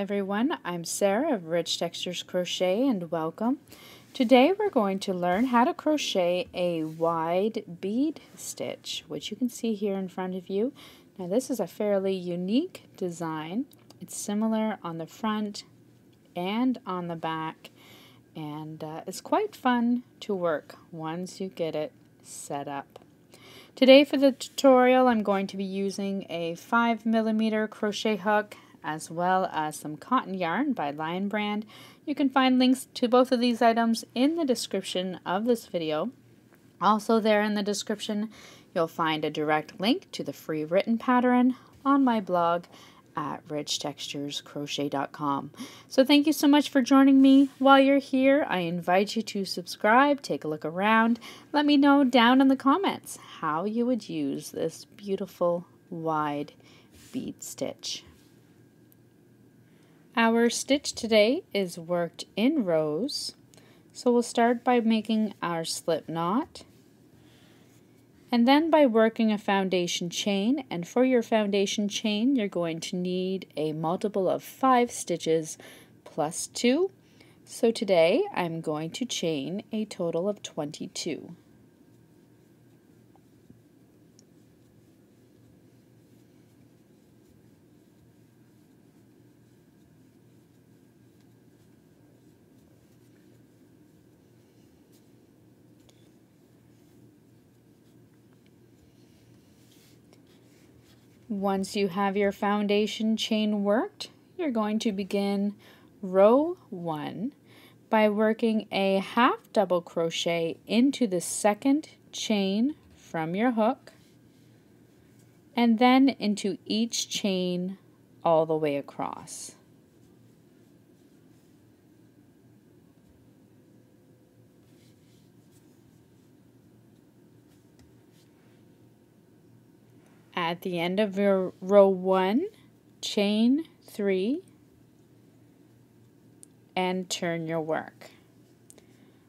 everyone, I'm Sarah of Rich Textures Crochet and welcome. Today we're going to learn how to crochet a wide bead stitch, which you can see here in front of you. Now this is a fairly unique design. It's similar on the front and on the back, and it's quite fun to work once you get it set up. Today for the tutorial I'm going to be using a 5mm crochet hook as well as some cotton yarn by Lion Brand. You can find links to both of these items in the description of this video. Also there in the description you'll find a direct link to the free written pattern on my blog at richtexturescrochet.com. So thank you so much for joining me. While you're here, I invite you to subscribe, take a look around, let me know down in the comments how you would use this beautiful wide bead stitch. Our stitch today is worked in rows, so we'll start by making our slip knot and then by working a foundation chain. And for your foundation chain you're going to need a multiple of 5 stitches plus 2, so today I'm going to chain a total of 22. Once you have your foundation chain worked, you're going to begin row 1 by working a half double crochet into the second chain from your hook and then into each chain all the way across. At the end of your row 1, chain 3 and turn your work.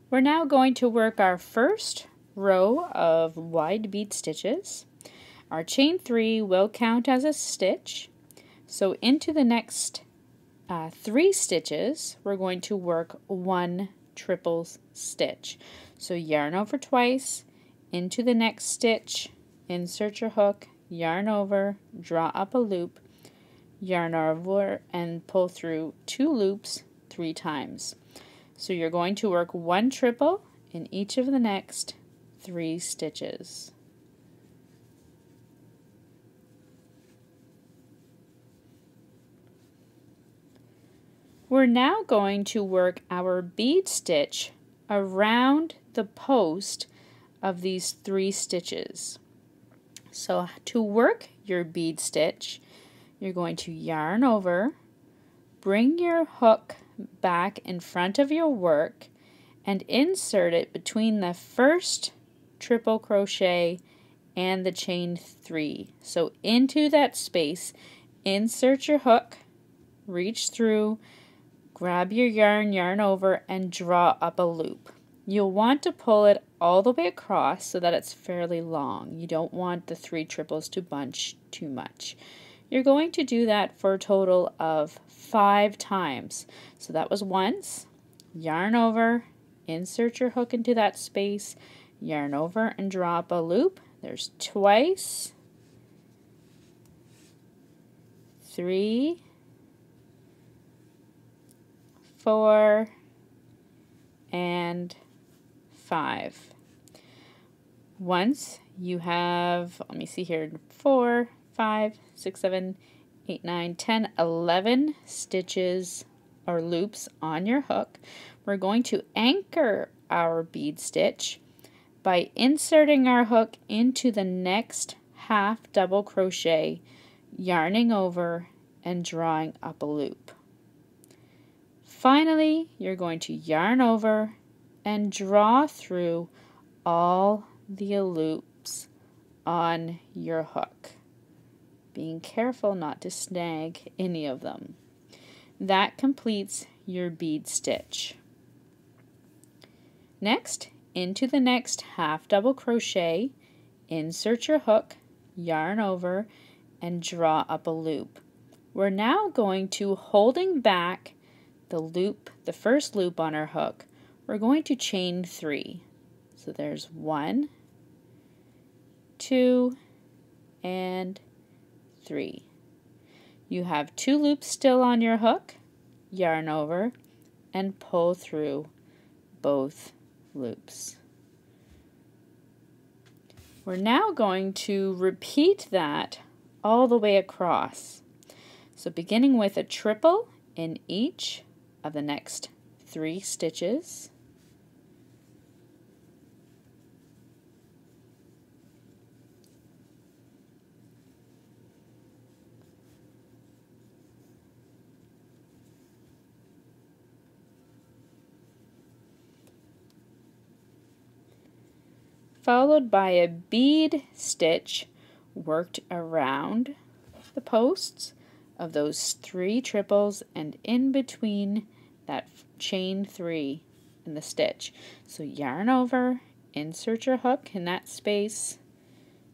We're now going to work our first row of wide bead stitches. Our chain 3 will count as a stitch, so into the next 3 stitches we're going to work 1 triple stitch. So yarn over twice, into the next stitch, insert your hook, yarn over, draw up a loop, yarn over and pull through 2 loops 3 times. So you're going to work 1 triple in each of the next 3 stitches. We're now going to work our bead stitch around the post of these 3 stitches. So to work your bead stitch, you're going to yarn over, bring your hook back in front of your work and insert it between the first triple crochet and the chain 3. So into that space, insert your hook, reach through, grab your yarn, yarn over and draw up a loop. You'll want to pull it all the way across so that it's fairly long. You don't want the 3 triples to bunch too much. You're going to do that for a total of 5 times. So that was once, yarn over, insert your hook into that space, yarn over and draw up a loop. There's twice, 3, 4 and 5. Once you have, let me see here, 4, 5, 6, 7, 8, 9, 10, 11 stitches or loops on your hook. We're going to anchor our bead stitch by inserting our hook into the next half double crochet, yarning over and drawing up a loop. Finally, you're going to yarn over and draw through all the loops on your hook, being careful not to snag any of them. That completes your bead stitch. Next, into the next half double crochet, insert your hook, yarn over and draw up a loop. We're now going to holding back the loop, the first loop on our hook. We're going to chain 3. So there's 1, 2, and 3. You have 2 loops still on your hook, yarn over, and pull through both loops. We're now going to repeat that all the way across. So beginning with a triple in each of the next 3 stitches. Followed by a bead stitch worked around the posts of those 3 triples and in between that chain 3 and the stitch. So yarn over, insert your hook in that space,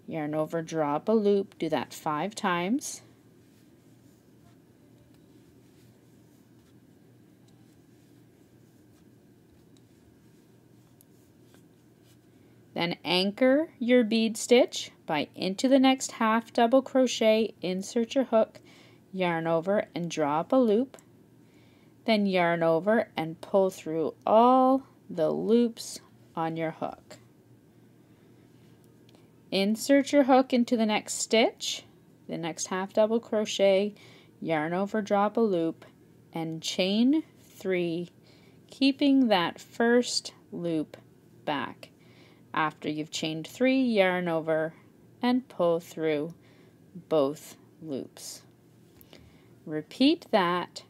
yarn over, draw up a loop, do that 5 times. Then anchor your bead stitch by into the next half double crochet, insert your hook, yarn over and draw up a loop. Then yarn over and pull through all the loops on your hook. Insert your hook into the next stitch, the next half double crochet, yarn over, draw up a loop, and chain 3, keeping that first loop back. After you've chained 3, yarn over and pull through both loops. Repeat that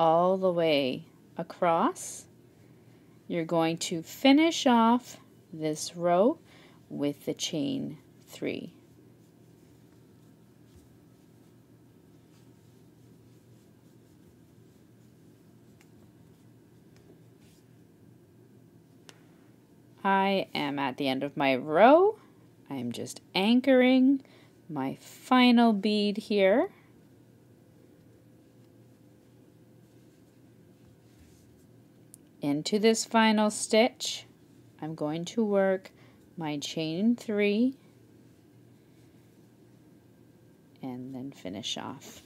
all the way across. You're going to finish off this row with the chain 3. I am at the end of my row. I'm just anchoring my final bead here. Into this final stitch, I'm going to work my chain 3 and then finish off.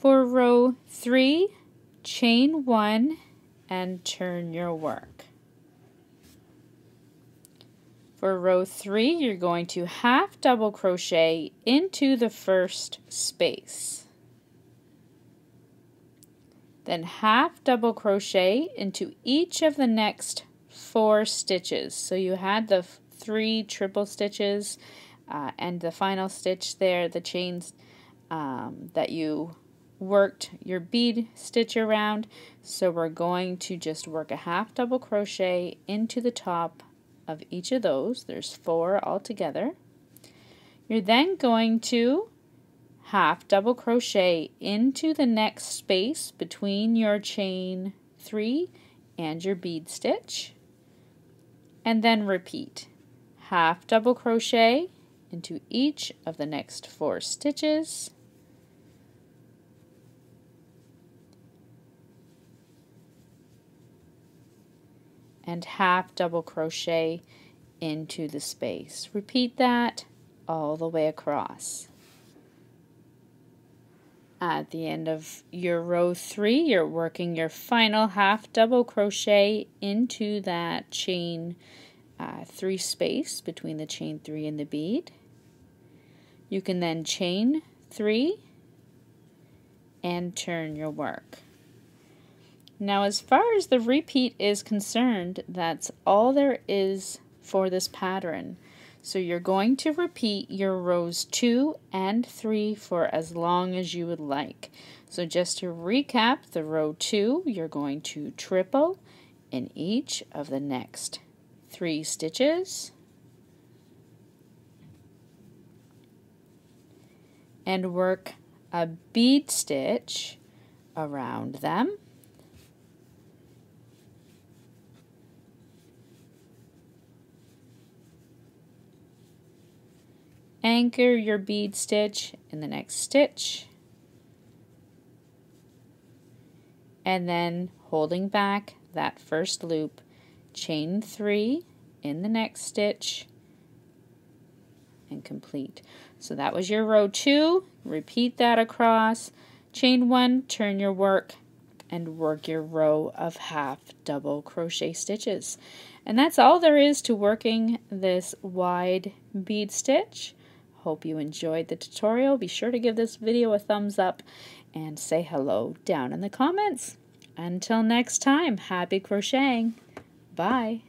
For row 3, chain 1 and turn your work. For row 3, you're going to half double crochet into the first space. Then half double crochet into each of the next 4 stitches. So you had the 3 triple stitches and the final stitch there, the chains that you worked your bead stitch around. So we're going to just work a half double crochet into the top of each of those. There's 4 altogether. You're then going to half double crochet into the next space between your chain 3 and your bead stitch, and then repeat. Half double crochet into each of the next 4 stitches. And half double crochet into the space. Repeat that all the way across. At the end of your row 3, you're working your final half double crochet into that chain 3 space between the chain 3 and the bead. You can then chain 3 and turn your work. Now, as far as the repeat is concerned, that's all there is for this pattern. So you're going to repeat your rows 2 and 3 for as long as you would like. So just to recap, the row 2, you're going to triple in each of the next 3 stitches. And work a bead stitch around them. anchor your bead stitch in the next stitch, and then holding back that first loop, chain 3 in the next stitch and complete. So that was your row 2. Repeat that across, chain 1, turn your work, and work your row of half double crochet stitches. And that's all there is to working this wide bead stitch. Hope you enjoyed the tutorial. Be sure to give this video a thumbs up and say hello down in the comments. Until next time, happy crocheting. Bye.